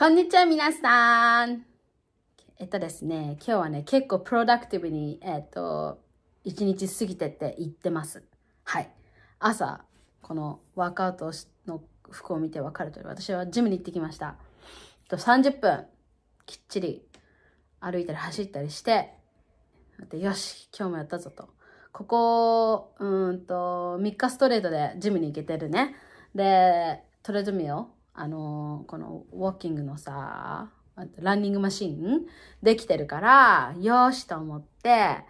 こんにちは、皆さん。ですね、今日はね、結構プロダクティブに、一日過ぎてって言ってます。はい。朝、このワークアウトの服を見て分かるとおり、私はジムに行ってきました。30分、きっちり歩いたり走ったりして、よし、今日もやったぞと。ここ、3日ストレートでジムに行けてるね。で、トレッドミルを、このウォーキングのさ、ランニングマシンできてるから、よしと思って、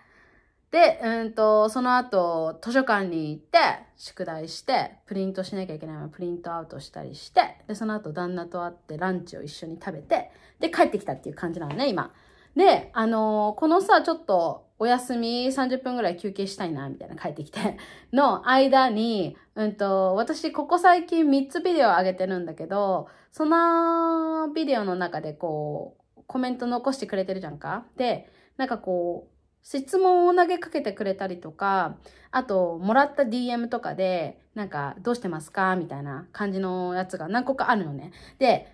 で、その後、図書館に行って、宿題して、プリントしなきゃいけないのプリントアウトしたりして、で、その後、旦那と会ってランチを一緒に食べて、で、帰ってきたっていう感じなのね、今。で、このさ、ちょっと、お休み30分ぐらい休憩したいな、みたいな帰ってきての間に、私ここ最近3つビデオ上げてるんだけど、そのビデオの中でこう、コメント残してくれてるじゃんか。で、なんかこう、質問を投げかけてくれたりとか、あと、もらった DM とかで、なんか、どうしてますかみたいな感じのやつが何個かあるのね。で、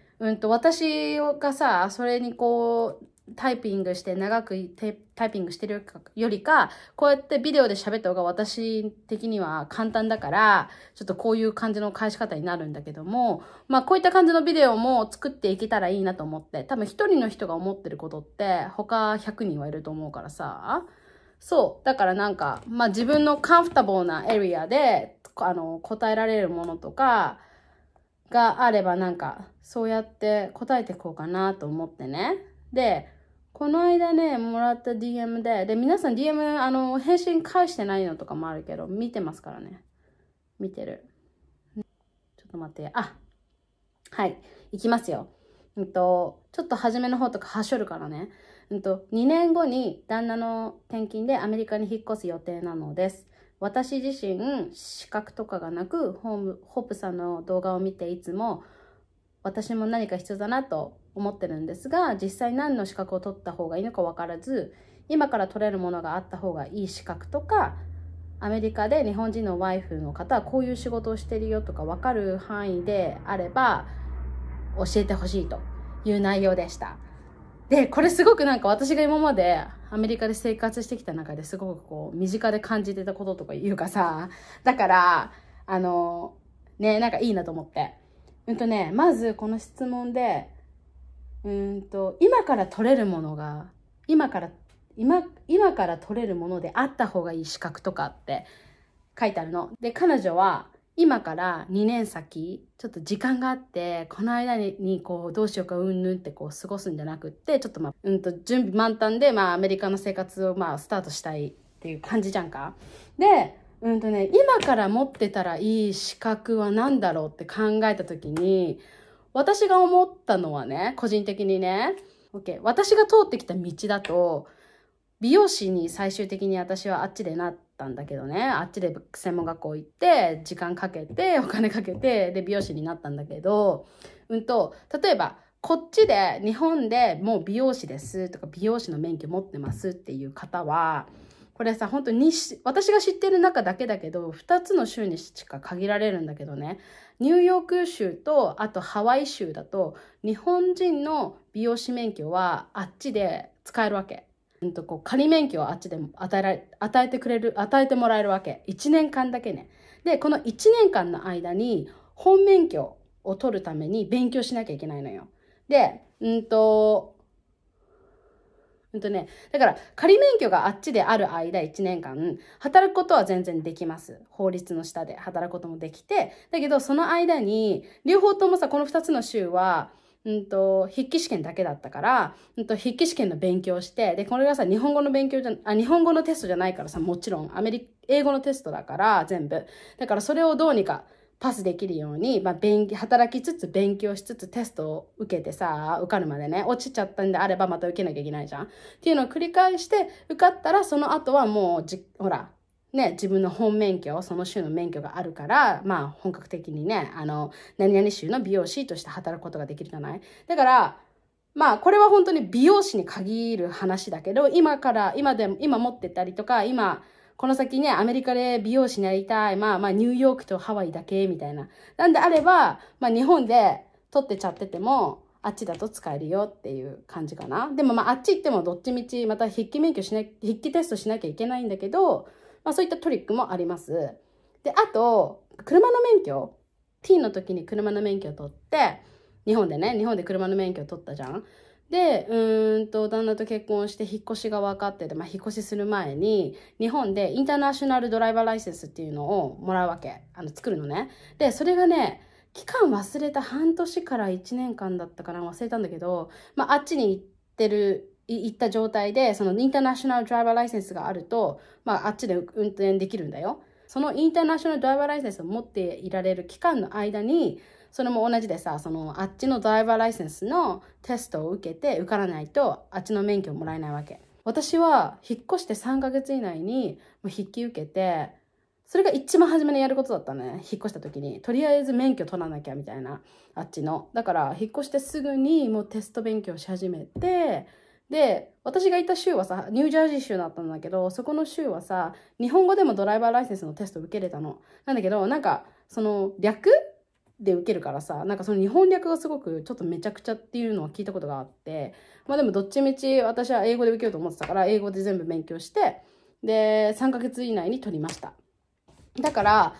私がさ、それにこう、タイピングして長くタイピングしてるよりか、こうやってビデオで喋った方が私的には簡単だから、ちょっとこういう感じの返し方になるんだけども、まあこういった感じのビデオも作っていけたらいいなと思って、多分一人の人が思ってることって他100人はいると思うからさ、そう、だからなんか、まあ自分のカンフタボーなエリアで、答えられるものとか、があればなんか、そうやって答えていこうかなと思ってね。で、この間ね、もらった DM で、皆さん DM、返信返してないのとかもあるけど、見てますからね。見てる。ちょっと待って、はい、いきますよ。ちょっと初めの方とかはしょるからね。2年後に旦那の転勤でアメリカに引っ越す予定なのです。私自身、資格とかがなく、ホープさんの動画を見ていつも、私も何か必要だなと、思ってるんですが、実際何の資格を取った方がいいのか分からず、今から取れるものがあった方がいい資格とか、アメリカで日本人のワイフの方はこういう仕事をしてるよとか分かる範囲であれば教えてほしいという内容でした。で、これすごくなんか私が今までアメリカで生活してきた中ですごくこう身近で感じてたこととかいうかさ、だから、ね、なんかいいなと思って。まずこの質問で、今から取れるものであった方がいい資格とかって書いてあるの。で、彼女は今から2年先、ちょっと時間があって、この間にこう、どうしようかうんぬんってこう過ごすんじゃなくって、ちょっとまあ、準備満タンで、まあ、アメリカの生活をまあ、スタートしたいっていう感じじゃんか。で、今から持ってたらいい資格は何だろうって考えたときに、私が思ったのはね、個人的にね、私が通ってきた道だと、美容師に最終的に私はあっちでなったんだけどね、あっちで専門学校行って、時間かけて、お金かけて、で、美容師になったんだけど、例えば、こっちで、日本でもう美容師ですとか、美容師の免許持ってますっていう方は、これさ、本当に私が知ってる中だけだけど、2つの州にしか限られるんだけどね、ニューヨーク州と、あとハワイ州だと、日本人の美容師免許はあっちで使えるわけ。仮免許をあっちで与えてもらえるわけ。1年間だけね。で、この1年間の間に、本免許を取るために勉強しなきゃいけないのよ。で、だから仮免許があっちである間1年間働くことは全然できます。法律の下で働くこともできて、だけどその間に両方ともさ、この2つの州は筆記試験だけだったから、筆記試験の勉強して、で、これがさ、日本語のテストじゃないからさ、もちろん英語のテストだから全部。だからそれをどうにかパスできるように、まあ、働きつつ勉強しつつテストを受けてさ、受かるまでね、落ちちゃったんであればまた受けなきゃいけないじゃんっていうのを繰り返して、受かったらその後はもうほら、ね、自分の本免許、その州の免許があるから、まあ本格的にね、何々州の美容師として働くことができるじゃない。だから、まあこれは本当に美容師に限る話だけど、今持ってたりとか、この先ね、アメリカで美容師になりたい。まあ、ニューヨークとハワイだけ、みたいな。なんであれば、まあ、日本で取ってちゃってても、あっちだと使えるよっていう感じかな。でもまああっち行ってもどっちみちまた筆記免許しな、筆記テストしなきゃいけないんだけど、まあ、そういったトリックもあります。で、あと、車の免許。T の時に車の免許を取って、日本で車の免許を取ったじゃん。で、旦那と結婚して引っ越しが分かってて、まあ、引っ越しする前に、日本でインターナショナルドライバーライセンスっていうのをもらうわけ。作るのね。で、それがね、期間忘れた半年から1年間だったかな、忘れたんだけど、まあ、あっちに行った状態で、そのインターナショナルドライバーライセンスがあると、まあ、あっちで運転できるんだよ。そのインターナショナルドライバーライセンスを持っていられる期間の間に、それも同じでさ、そのあっちのドライバーライセンスのテストを受けて受からないと、あっちの免許をもらえないわけ。私は引っ越して3ヶ月以内に筆記受けて、それが一番初めにやることだったね。引っ越した時に。とりあえず免許取らなきゃみたいな、あっちの。だから、引っ越してすぐにもうテスト勉強し始めて、で、私がいた州はさ、ニュージャージー州だったんだけど、そこの州はさ、日本語でもドライバーライセンスのテストを受けれたの。なんだけど、なんか、その、略で受けるからさ、なんかその日本略がすごくちょっとめちゃくちゃっていうのを聞いたことがあって、まあでもどっちみち私は英語で受けようと思ってたから、英語で全部勉強して、で、3ヶ月以内に取りました。だから、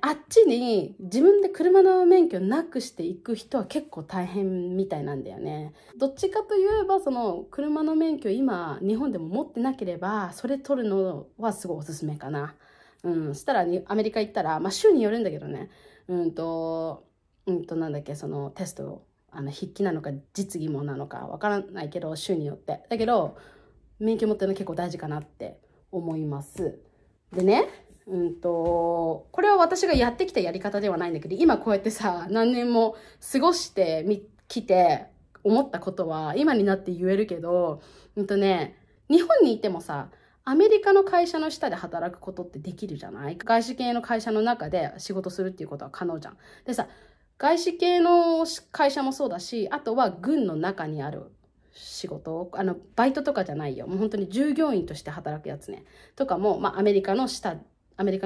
あっちに自分で車の免許なくしていく人は結構大変みたいなんだよね。どっちかといえば、その車の免許今日本でも持ってなければ、それ取るのはすごいおすすめかな。したらアメリカ行ったら、まあ州によるんだけどね、なんだっけ、そのテスト、筆記なのか実技もなのかわからないけど、州によって。だけど、免許持ってるの結構大事かなって思います。でね、これは私がやってきたやり方ではないんだけど、今こうやってさ、何年も過ごしてきて思ったことは今になって言えるけど、日本にいてもさ、アメリカの会社の下で働くことってできるじゃない？外資系の会社の中で仕事するっていうことは可能じゃん。でさ、外資系の会社もそうだし、あとは軍の中にある仕事、バイトとかじゃないよ。もう本当に従業員として働くやつね。とかも、まあ、アメリカの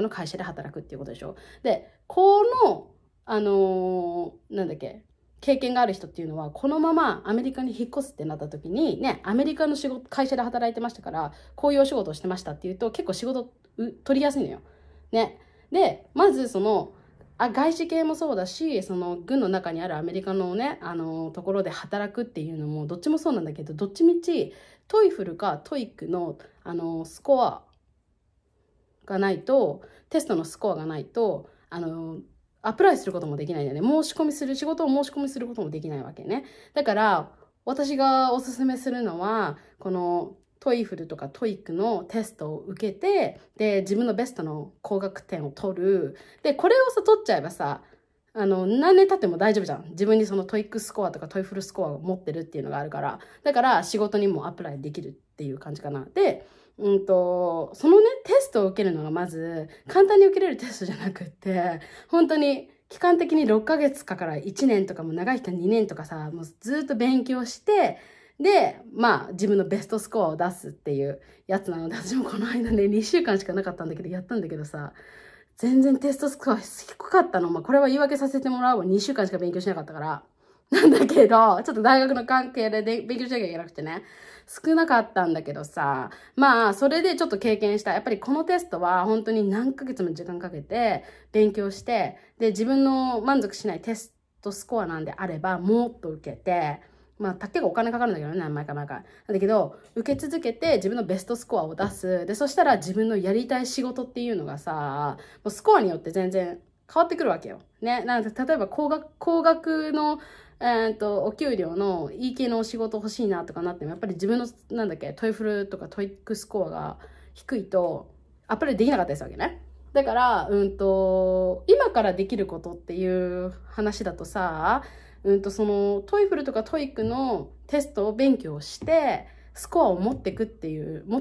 会社で働くっていうことでしょ。で、この、経験がある人っていうのは、このままアメリカに引っ越すってなった時に、ね、アメリカの会社で働いてましたから、こういうお仕事をしてましたっていうと、結構仕事取りやすいのよ。ね。で、まずその、外資系もそうだし、その軍の中にあるアメリカのね、ところで働くっていうのも、どっちもそうなんだけど、どっちみち、トイフルかトイックの、スコア、がないと、テストのスコアがないと、アプライすることもできないんだよね。仕事を申し込みすることもできないわけね。だから、私がおすすめするのは、この、TOEFL とか TOEIC のテストを受けて、で、自分のベストの合格点を取る。で、これをさ、取っちゃえばさ、何年経っても大丈夫じゃん。自分にその TOEIC スコアとか TOEFL スコアを持ってるっていうのがあるから。だから、仕事にもアプライできるっていう感じかな。で、そのね、テストを受けるのがまず、簡単に受けれるテストじゃなくって、本当に、期間的に6ヶ月から1年とかも長い期間2年とかさ、もうずっと勉強して、で、まあ、自分のベストスコアを出すっていうやつなので、私もこの間ね、2週間しかなかったんだけど、やったんだけどさ、全然テストスコア低かったの。まあ、これは言い訳させてもらうわ。2週間しか勉強しなかったから。なんだけど、ちょっと大学の関係で勉強しなきゃいけなくてね、少なかったんだけどさ、まあ、それでちょっと経験した。やっぱりこのテストは本当に何ヶ月も時間かけて勉強して、で、自分の満足しないテストスコアなんであれば、もっと受けて、まあ、結構お金かかるんだけどね、毎回。だけど、受け続けて自分のベストスコアを出す。で、そしたら自分のやりたい仕事っていうのがさ、もうスコアによって全然変わってくるわけよ。ね。なんか例えば高額の、お給料のいい系のお仕事欲しいなとかなっても、やっぱり自分の、トイフルとかトイックスコアが低いと、アプリできなかったりするわけね。だから、今からできることっていう話だとさ、その、トイフルとかトイックのテストを勉強して、スコアを持っとくっていう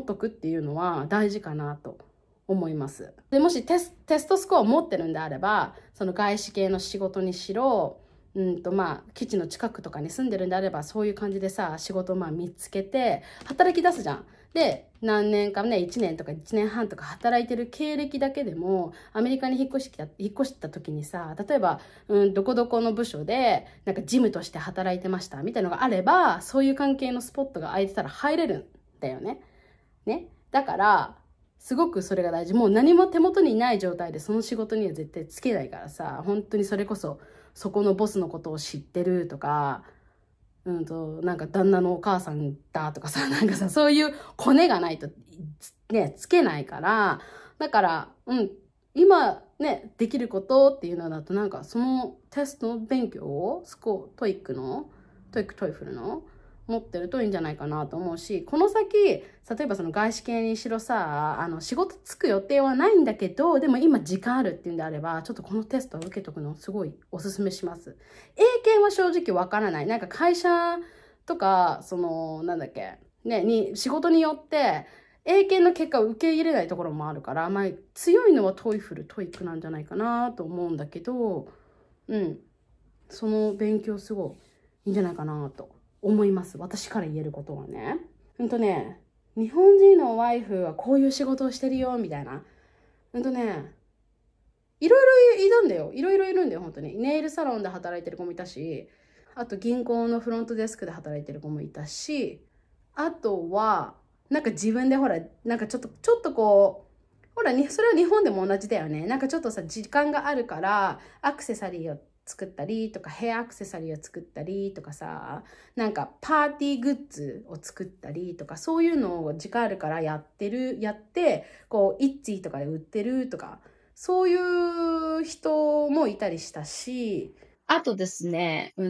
のは大事かなと。思います。で、もしテストスコアを持ってるんであれば、その外資系の仕事にしろ、まあ基地の近くとかに住んでるんであれば、そういう感じでさ、仕事をまあ見つけて働き出すじゃん。で何年かね、1年とか1年半とか働いてる経歴だけでも、アメリカに引っ越した時にさ、例えば、どこどこの部署でなんかジムとして働いてましたみたいなのがあれば、そういう関係のスポットが空いてたら入れるんだよね。だからすごくそれが大事。もう何も手元にない状態でその仕事には絶対つけないからさ、本当にそれこそそこのボスのことを知ってるとか、なんか旦那のお母さんだとかさ、なんかさ、そういうコネがないとね、つけないから、だから、今ね、できることっていうのだと、なんかそのテストの勉強を、トイック、トイフルの持ってるといいんじゃないかなと思うし、この先、例えばその外資系にしろさ、仕事つく予定はないんだけど、でも今時間あるっていうんであれば、ちょっとこのテストを受けとくのすごいおすすめします。英検は正直わからない。なんか会社とか、仕事によって、英検の結果を受け入れないところもあるから、まあ、強いのはトイフル、トイックなんじゃないかなと思うんだけど、その勉強すごいいいんじゃないかなと。思います。私から言えることはね。日本人のワイフはこういう仕事をしてるよ、みたいな。いろいろいるんだよ。本当に。ネイルサロンで働いてる子もいたし、あと銀行のフロントデスクで働いてる子もいたし、あとは、なんか自分でほら、なんかちょっとこう、ほら、それは日本でも同じだよね。なんかちょっとさ、時間があるから、アクセサリーを作ったりとか、ヘアアクセサリーを作ったりとかさ、なんかパーティーグッズを作ったりとか、そういうのを時間あるからやって、こう、イッチーとかで売ってるとか、そういう人もいたりしたし、あとですね、そ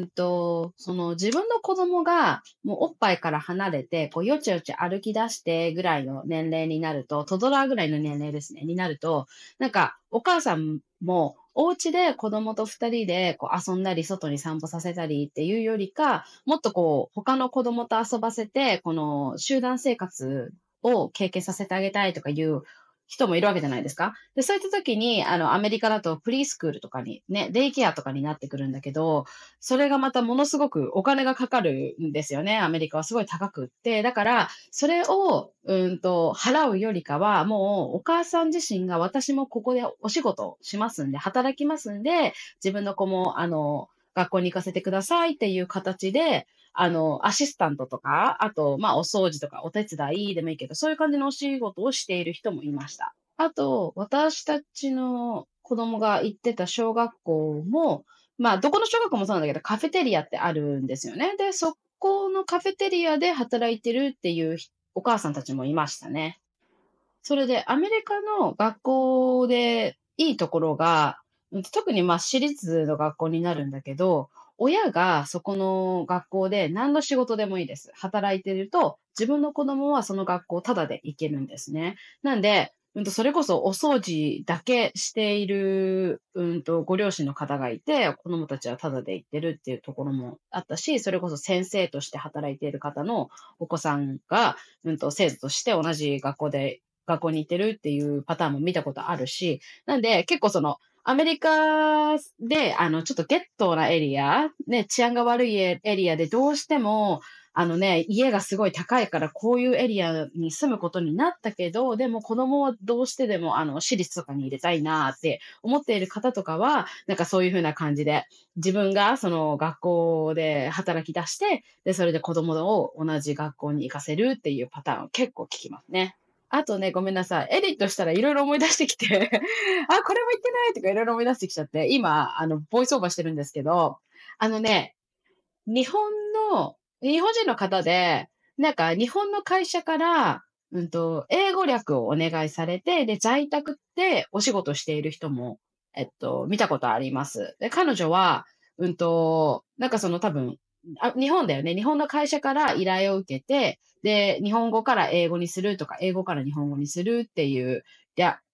の自分の子供がもうおっぱいから離れて、こうよちよち歩き出してぐらいの年齢になると、トドラーぐらいの年齢ですね、になると、なんかお母さんもお家で子供と二人でこう遊んだり、外に散歩させたりっていうよりか、もっとこう他の子供と遊ばせて、この集団生活を経験させてあげたいとかいう人もいるわけじゃないですか。で、そういった時に、アメリカだとプリースクールとかにね、デイケアとかになってくるんだけど、それがまたものすごくお金がかかるんですよね。アメリカはすごい高くって。だから、それを、払うよりかは、もうお母さん自身が、私もここでお仕事しますんで、働きますんで、自分の子も、学校に行かせてくださいっていう形で、アシスタントとか、あと、まあ、お掃除とか、お手伝いでもいいけど、そういう感じのお仕事をしている人もいました。あと、私たちの子供が行ってた小学校も、まあ、どこの小学校もそうなんだけど、カフェテリアってあるんですよね。で、そこのカフェテリアで働いてるっていうお母さんたちもいましたね。それで、アメリカの学校でいいところが、特にまあ、私立の学校になるんだけど、親がそこの学校で何の仕事でもいいです。働いてると、自分の子供はその学校タダで行けるんですね。なんで、それこそお掃除だけしている、ご両親の方がいて、子供たちはタダで行ってるっていうところもあったし、それこそ先生として働いている方のお子さんが、生徒として同じ学校に行ってるっていうパターンも見たことあるし、なんで結構その、アメリカで、ちょっとゲットなエリア、ね、治安が悪いエリアでどうしても、家がすごい高いからこういうエリアに住むことになったけど、でも子供はどうしてでも、私立とかに入れたいなって思っている方とかは、なんかそういうふうな感じで、自分がその学校で働き出して、で、それで子供を同じ学校に行かせるっていうパターンを結構聞きますね。あとね、ごめんなさい。エディットしたらいろいろ思い出してきて、あ、これも言ってないとかいろいろ思い出してきちゃって、今、ボイスオーバーしてるんですけど、日本人の方で、なんか日本の会社から、英語略をお願いされて、で、在宅でお仕事している人も、見たことあります。で、彼女は、なんかその多分、日本だよね。日本の会社から依頼を受けて、で、日本語から英語にするとか、英語から日本語にするっていう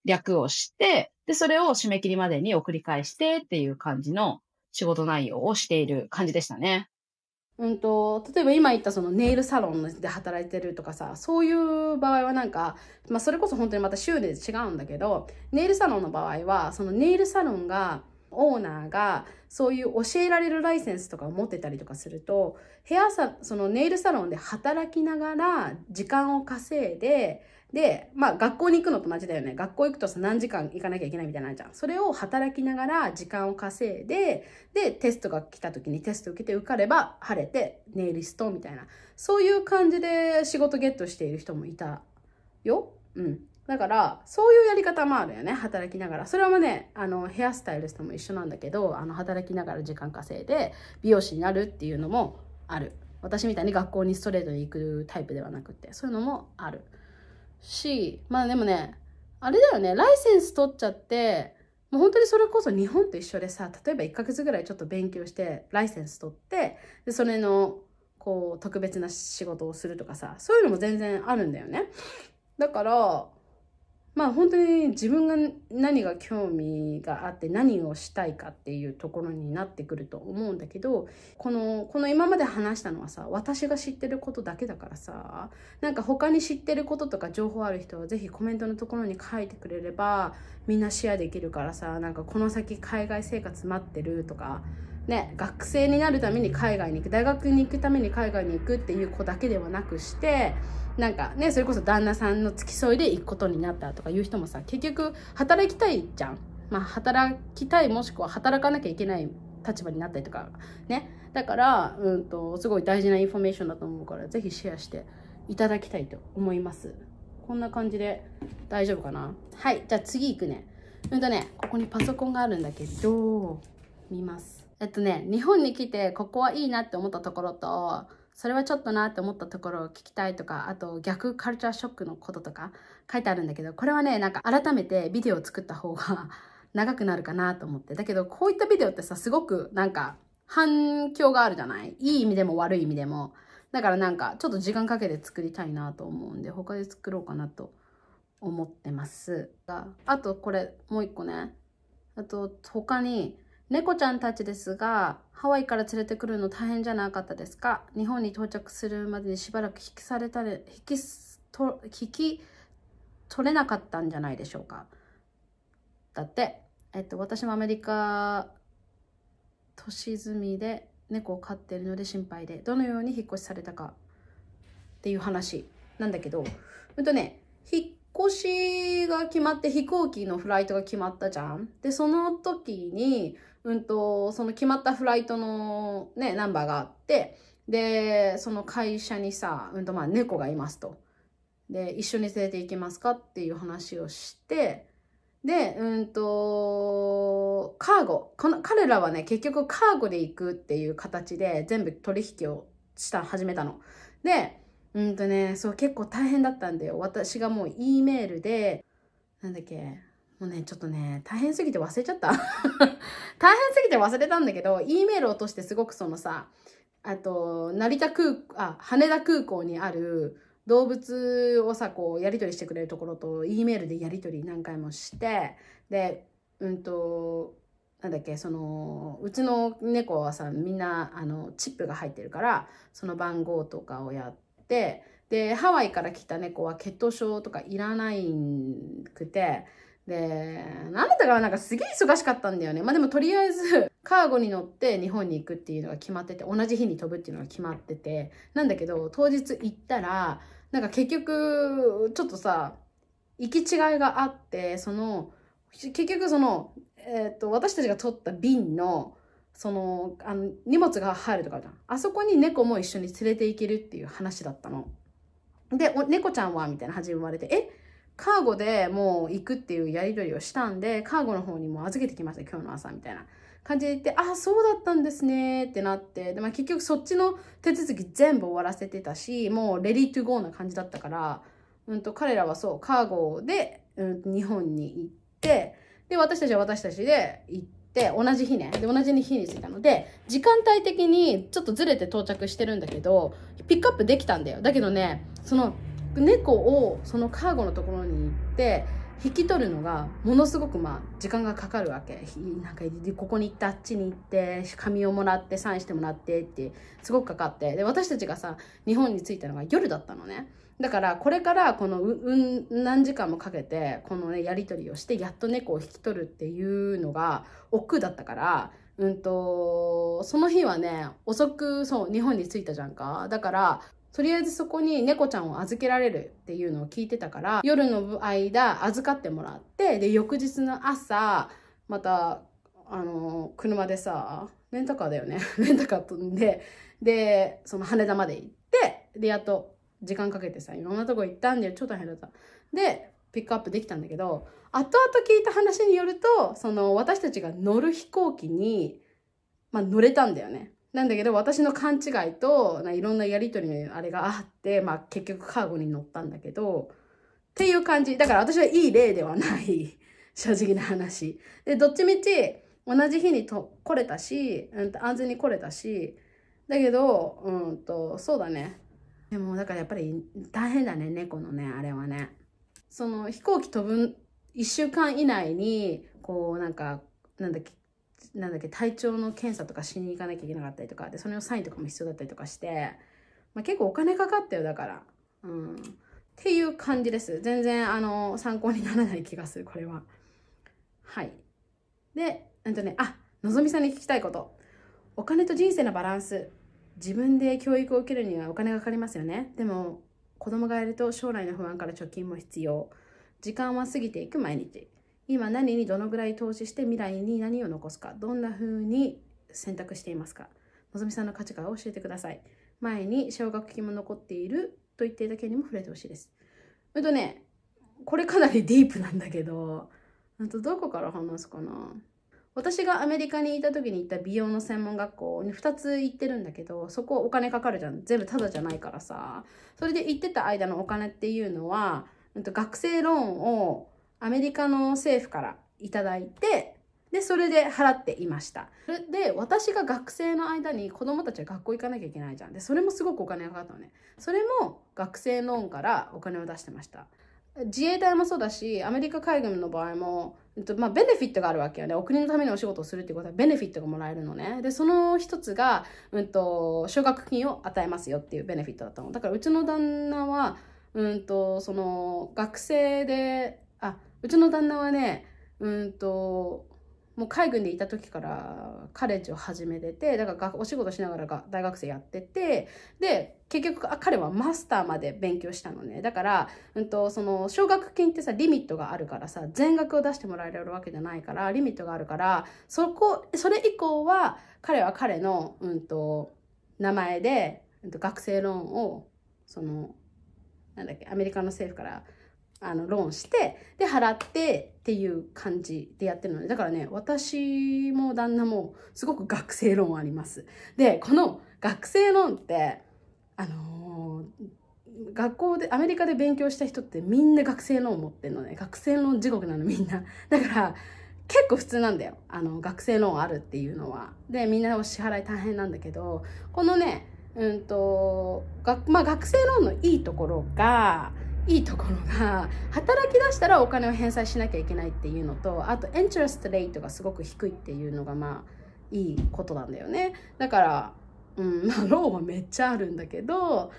略をして、で、それを締め切りまでに送り返してっていう感じの仕事内容をしている感じでしたね。例えば今言ったそのネイルサロンで働いてるとかさ、そういう場合はなんか、まあそれこそ本当にまた州で違うんだけど、ネイルサロンの場合は、そのネイルサロンが、オーナーがそういう教えられるライセンスとかを持ってたりとかすると、そのネイルサロンで働きながら時間を稼いで、で、まあ学校に行くのと同じだよね。学校行くとさ、何時間行かなきゃいけないみたいなのじゃん。それを働きながら時間を稼いで、で、テストが来た時にテスト受けて受かれば晴れてネイリストみたいな。そういう感じで仕事ゲットしている人もいたよ。うん。だから、そういうやり方もあるよね。働きながら。それはね、ヘアスタイリストも一緒なんだけど、働きながら時間稼いで美容師になるっていうのもある。私みたいに学校にストレートに行くタイプではなくて、そういうのもある。し、まあでもね、あれだよね、ライセンス取っちゃって、もう本当にそれこそ日本と一緒でさ、例えば1ヶ月ぐらいちょっと勉強して、ライセンス取って、で、それの、こう、特別な仕事をするとかさ、そういうのも全然あるんだよね。だから、まあ本当に自分が何が興味があって何をしたいかっていうところになってくると思うんだけど、この今まで話したのはさ、私が知ってることだけだからさ、なんか他に知ってることとか情報ある人はぜひコメントのところに書いてくれればみんなシェアできるからさ、なんかこの先海外生活待ってるとかね、学生になるために海外に行く、大学に行くために海外に行くっていう子だけではなくして、なんかね、それこそ旦那さんの付き添いで行くことになったとかいう人もさ、結局働きたいじゃん。まあ働きたい、もしくは働かなきゃいけない立場になったりとかね。だからすごい大事なインフォメーションだと思うから、ぜひシェアしていただきたいと思います。こんな感じで大丈夫かな。はい、じゃあ次行くね。ここにパソコンがあるんだけど見ます。日本に来てここはいいなって思ったところと、それはちょっとなって思ったところを聞きたいとか、あと逆カルチャーショックのこととか書いてあるんだけど、これはね、なんか改めてビデオを作った方が長くなるかなと思って。だけどこういったビデオってさ、すごくなんか反響があるじゃない。いい意味でも悪い意味でも。だからなんかちょっと時間かけて作りたいなと思うんで、他で作ろうかなと思ってます。あとこれもう一個ね。あと他に、猫ちゃんたちですが、ハワイから連れてくるの大変じゃなかったですか？日本に到着するまでにしばらく引き取れなかったんじゃないでしょうか。だって、私もアメリカ都市住みで猫を飼っているので心配で、どのように引っ越しされたかっていう話なんだけど、引っ越しが決まって飛行機のフライトが決まったじゃん。で、その時に、その決まったフライトのね、ナンバーがあって、で、その会社にさ、まあ猫がいますと。で、一緒に連れて行きますかっていう話をして、で、カーゴ。彼らはね、結局カーゴで行くっていう形で全部取引を始めたの。で、そう結構大変だったんだよ。私がもう E メールで、もうね、ちょっとね、大変すぎて忘れちゃった。大変すぎて忘れたんだけど、E メールを通してすごくそのさ、あと、羽田空港にある動物をさ、こう、やり取りしてくれるところと、E メールでやり取り何回もして、で、そのうちの猫はさ、みんなチップが入ってるから、その番号とかをやって、で、ハワイから来た猫は血統証とかいらないくて、で、なんだったかなんかすげえ忙しかったんだよね。まあでもとりあえず、カーゴに乗って日本に行くっていうのが決まってて、同じ日に飛ぶっていうのが決まってて、なんだけど、当日行ったら、なんか結局、ちょっとさ、行き違いがあって、結局私たちが取った便の、荷物が入るとかじゃん。あそこに猫も一緒に連れて行けるっていう話だったの。で、猫ちゃんはみたいな話言われて、カーゴでもう行くっていうやり取りをしたんで、カーゴの方にも預けてきました、今日の朝みたいな感じで言って、あ、そうだったんですねってなって、で、まあ、結局そっちの手続き全部終わらせてたし、もうレディートゥゴーな感じだったから、彼らはそう、カーゴで、日本に行って、で、私たちは私たちで行って、で、同じ日に着いたので、時間帯的にちょっとずれて到着してるんだけど、ピックアップできたんだよ。だけどね、その猫をそのカーゴのところに行って、引き取るのがものすごく時間がかかるわけ。なんかここに行ってあっちに行って紙をもらってサインしてもらってってすごくかかって、で私たちがさ日本に着いたのが夜だったのね。だからこれからこの何時間もかけてこのねやり取りをしてやっと猫を引き取るっていうのが億劫だったから、その日はね遅くそう日本に着いたじゃんか。だからとりあえずそこに猫ちゃんを預けられるっていうのを聞いてたから、夜の間預かってもらって、で翌日の朝また車でさレンタカーだよねレンタカー飛んで、でその羽田まで行って、でやっと時間かけてさいろんなとこ行ったんで超大変だった。でピックアップできたんだけど、後々聞いた話によるとその私たちが乗る飛行機に、乗れたんだよね。なんだけど私の勘違いといろんなやり取りのあれがあって、結局カーゴに乗ったんだけどっていう感じだから、私はいい例ではない正直な話で、どっちみち同じ日に来れたし、安全に来れたし、だけどそうだね。でもだからやっぱり大変だね猫のねあれはね。その飛行機飛ぶ1週間以内にこうなんだっけ体調の検査とかしに行かなきゃいけなかったりとかで、それのサインとかも必要だったりとかして、結構お金かかったよだから、っていう感じです。全然参考にならない気がするこれは。はいでのぞみさんに聞きたいこと、お金と人生のバランス、自分で教育を受けるにはお金がかかりますよね。でも子供がいると将来の不安から貯金も必要、時間は過ぎていく毎日、今何にどのぐらい投資して未来に何を残すか、どんな風に選択していますか。のぞみさんの価値観を教えてください。前に奨学金も残っていると言っていた件にも触れてほしいです。これかなりディープなんだけど、どこから話すかな。私がアメリカにいた時に行った美容の専門学校に2つ行ってるんだけど、そこお金かかるじゃん、全部タダじゃないからさ。それで行ってた間のお金っていうのは学生ローンをアメリカの政府からいただいて、でそれで払っていました。それで私が学生の間に子どもたちは学校行かなきゃいけないじゃん。でそれもすごくお金がかかったのね。それも学生ローンからお金を出してました。自衛隊もそうだしアメリカ海軍の場合も、ベネフィットがあるわけよね。お国のためにお仕事をするってことはベネフィットがもらえるのね。でその一つが奨学金を与えますよっていうベネフィットだったの。だからうちの旦那はその学生でうちの旦那はねもう海軍でいた時からカレッジを始めてて、だからお仕事しながら大学生やってて、で結局彼はマスターまで勉強したのね。だから、その奨学金ってさリミットがあるからさ、全額を出してもらえるわけじゃないからリミットがあるから、それ以降は彼は彼の、名前で、学生ローンをアメリカの政府からローンしてで払ってっていう感じでやってるので、だからね私も旦那もすごく学生ローンあります。でこの学生ローンって学校でアメリカで勉強した人ってみんな学生ローン持ってるのね。学生ローン地獄なのみんな。だから結構普通なんだよ学生ローンあるっていうのは。でみんなお支払い大変なんだけど、このね学生ローンのいいところが働き出したらお金を返済しなきゃいけないっていうのと、あとインタレストレートがすごく低いっていうのがいいことなんだよね。だから、ローンはめっちゃあるんだけど、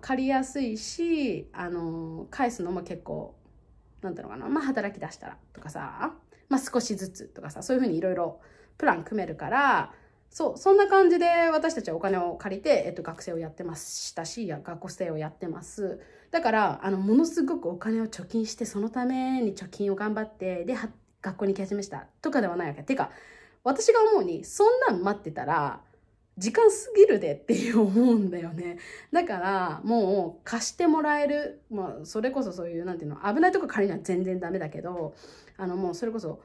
借りやすいし返すのも結構なんていうのかな、働き出したらとかさ、少しずつとかさ、そういうふうにいろいろプラン組めるから、そんな感じで私たちはお金を借りて、学生をやってましたし学生をやってます。だからものすごくお金を貯金して、そのために貯金を頑張ってで学校に行き始めしたとかではないわけ。てか私が思うにそんなん待ってたら時間過ぎるでっていう思うんだよね。だからもう貸してもらえる、それこそそういう危ないとこ借りるのは全然ダメだけど、もうそれこそ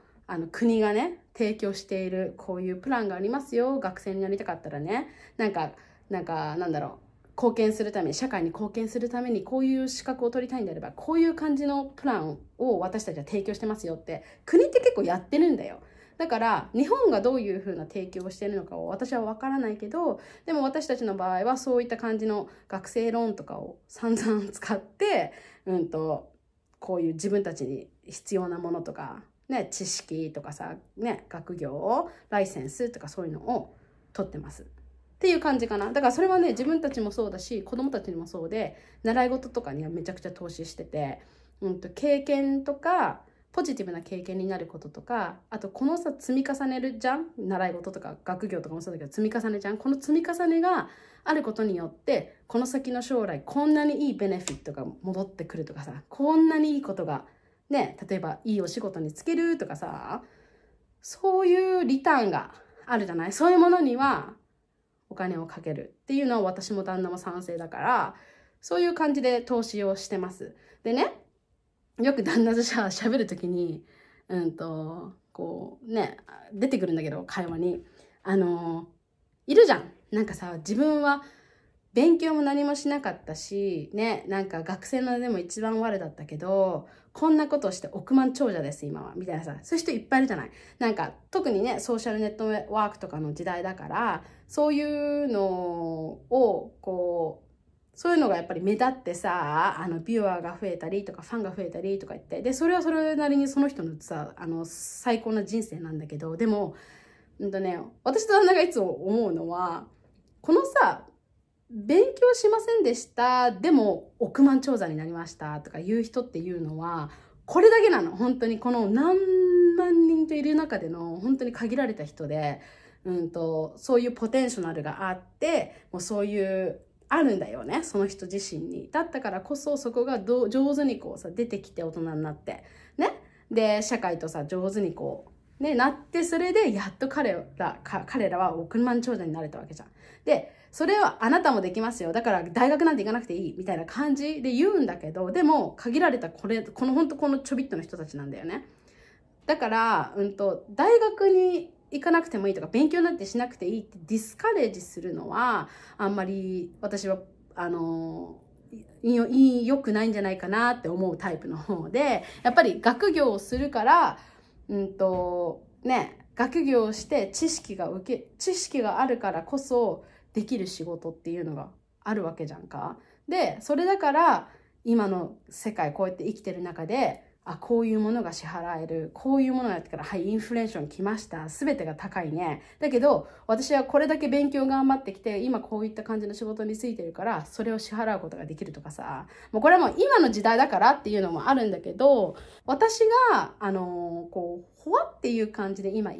国がね提供しているこういうプランがありますよ、学生になりたかったらね、なんだろう、貢献するために、社会に貢献するためにこういう資格を取りたいんであればこういう感じのプランを私たちは提供してますよって国って結構やってるんだよ。だから日本がどういう風な提供をしているのかを私は分からないけど、でも私たちの場合はそういった感じの学生ローンとかを散々使ってこういう自分たちに必要なものとか、ね、知識とかさ、ね、学業、ライセンスとかそういうのを取ってます。っていう感じかな。だからそれはね、自分たちもそうだし、子供たちにもそうで、習い事とかにはめちゃくちゃ投資してて、経験とか、ポジティブな経験になることとか、あとこのさ、積み重ねるじゃん、習い事とか学業とかもそうだけど、積み重ねじゃん。この積み重ねがあることによって、この先の将来こんなにいいベネフィットが戻ってくるとかさ、こんなにいいことがね、例えばいいお仕事に就けるとかさ、そういうリターンがあるじゃない。そういうものにはお金をかけるっていうのは私も旦那も賛成だから、そういう感じで投資をしてます。でね、よく旦那と喋る時に、こうね、出てくるんだけど、会話にいるじゃん。なんかさ、自分は勉強も何もしなかったしね、なんか学生のでも一番悪だったけど、こんなことをして億万長者です今は、みたいなさ、そういう人いっぱいいるじゃない。なんか特にね、ソーシャルネットワークとかの時代だから、そういうのをこう、そういうのがやっぱり目立ってさ、ビューアーが増えたりとか、ファンが増えたりとか言って、でそれはそれなりにその人のさ、最高な人生なんだけど、でもね、私と旦那がいつも思うのは、このさ、勉強しませんでしたでも億万長者になりましたとかいう人っていうのは、これだけなの。本当にこの何万人といる中での本当に限られた人で、そういうポテンショナルがあって、もうそういうあるんだよね、その人自身に。だったからこそ、そこが上手にこうさ、出てきて大人になってね、で社会とさ、上手にこうね、なって、それでやっと彼らは億万長者になれたわけじゃん。でそれはあなたもできますよ、だから大学なんて行かなくていいみたいな感じで言うんだけど、でも限られたこのほんとこのちょびっとの人たちなんだよね。だから大学に行かなくてもいいとか、勉強なんてしなくていいってディスカレージするのはあんまり私は良くないんじゃないかなって思うタイプの方で、やっぱり学業をするからね、学業をして知識があるからこそできる仕事っていうのがあるわけじゃんか。でそれだから今の世界こうやって生きてる中で、あ、こういうものが支払える、こういうものやってから、はい、インフレーション来ました、全てが高いね、だけど私はこれだけ勉強頑張ってきて、今こういった感じの仕事に就いてるから、それを支払うことができるとかさ、もうこれはもう今の時代だからっていうのもあるんだけど、私がこうほわっていう感じで今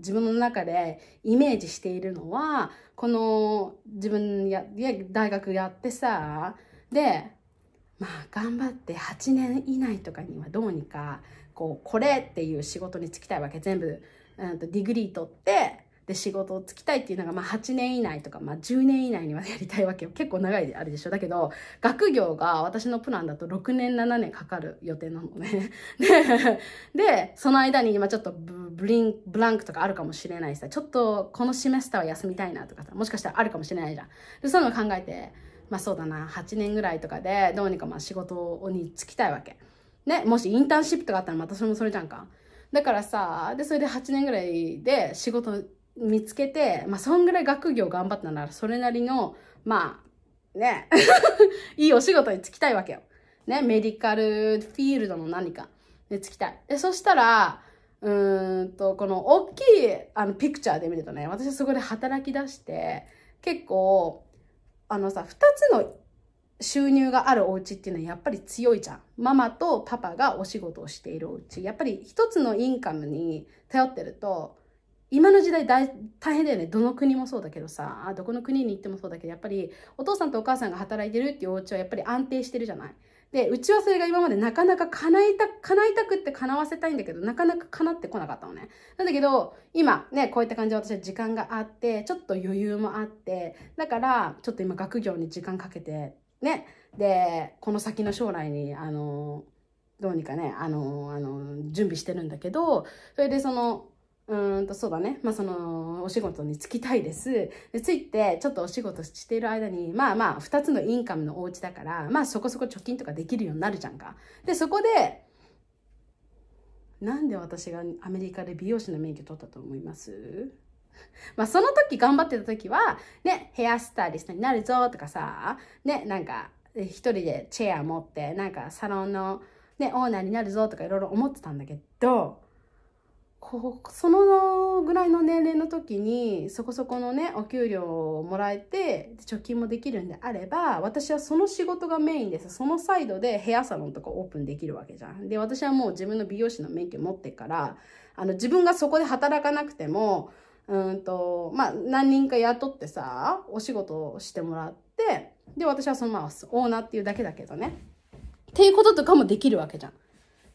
自分の中でイメージしているのは、この自分や大学やってさ、でまあ頑張って8年以内とかにはどうにかこれっていう仕事に就きたいわけ。全部ディグリー取って、で仕事を就きたいっていうのが、まあ8年以内とか、まあ10年以内にはやりたいわけよ。結構長いであるでしょ。だけど学業が私のプランだと6年7年かかる予定なのね。でその間に今ちょっとブランクとかあるかもしれないしさ、ちょっとこのシメスターは休みたいなとかさ、もしかしたらあるかもしれないじゃん。でそういうのを考えて、まあそうだな、8年ぐらいとかでどうにかまあ仕事に就きたいわけ。ね、もしインターンシップとかあったらまたそれもそれじゃんか。だからさ、でそれで8年ぐらいで仕事見つけて、まあそんぐらい学業頑張ったなら、それなりの、まあね、いいお仕事に就きたいわけよ。ね、メディカルフィールドの何かで就きたい。でそしたら、この大きいピクチャーで見るとね、私はそこで働き出して、結構、2つの収入があるお家っていうのはやっぱり強いじゃん。ママとパパがお仕事をしているお家、やっぱり1つのインカムに頼ってると、今の時代大変だよね。どの国もそうだけどさ、どこの国に行ってもそうだけど、やっぱりお父さんとお母さんが働いてるっていうお家はやっぱり安定してるじゃない。でうちはそれが今までなかなか叶いたくって叶わせたいんだけど、なかなか叶ってこなかったのね。なんだけど今ね、こういった感じで私は時間があって、ちょっと余裕もあって、だからちょっと今学業に時間かけてね、でこの先の将来にどうにかね準備してるんだけど、それでそうだね、まあそのお仕事に就きたいです。でついてちょっとお仕事している間に、まあまあ2つのインカムのお家だから、まあそこそこ貯金とかできるようになるじゃんか。でそこでなんで私がアメリカで美容師の免許取ったと思います？まあその時頑張ってた時はね、ヘアスタイリストになるぞとかさ、ね、なんか一人でチェア持って、なんかサロンのね、オーナーになるぞとかいろいろ思ってたんだけど、そのぐらいの年齢の時にそこそこのねお給料をもらえて貯金もできるんであれば、私はその仕事がメインです。そのサイドでヘアサロンとかオープンできるわけじゃん。で、私はもう自分の美容師の免許持ってから、自分がそこで働かなくてもまあ何人か雇ってさお仕事をしてもらって、で私はそのままオーナーっていうだけだけどねっていうこととかもできるわけじゃん。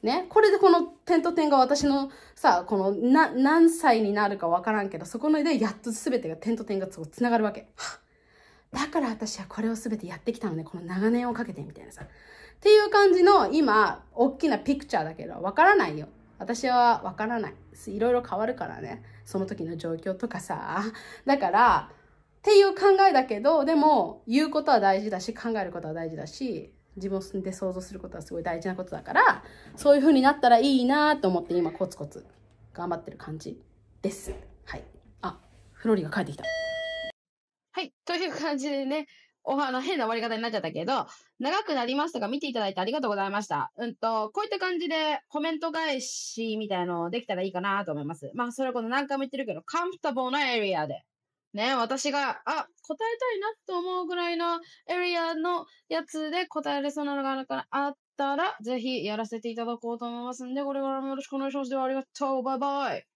ね、これでこの点と点が私のさ、この何歳になるか分からんけど、そこのでやっと全てが点と点がつながるわけ。だから私はこれを全てやってきたのね、この長年をかけてみたいなさ。っていう感じの今、大きなピクチャーだけど、分からないよ。私は分からない。いろいろ変わるからね。その時の状況とかさ。だから、っていう考えだけど、でも言うことは大事だし、考えることは大事だし、自分で想像することはすごい大事なことだから、そういう風になったらいいなと思って今コツコツ頑張ってる感じです。はい。あ、フロリが帰ってきた。はい、という感じでね、変な終わり方になっちゃったけど、長くなりましたが見ていただいてありがとうございました。こういった感じでコメント返しみたいのできたらいいかなと思います。まあそれはこの何回も言ってるけど、カンフォータブルなエリアでね、私が、答えたいなと思うぐらいのエリアのやつで答えれそうなのがあったら、ぜひやらせていただこうと思いますんで、これからもよろしくお願いします。ではありがとう。バイバイ。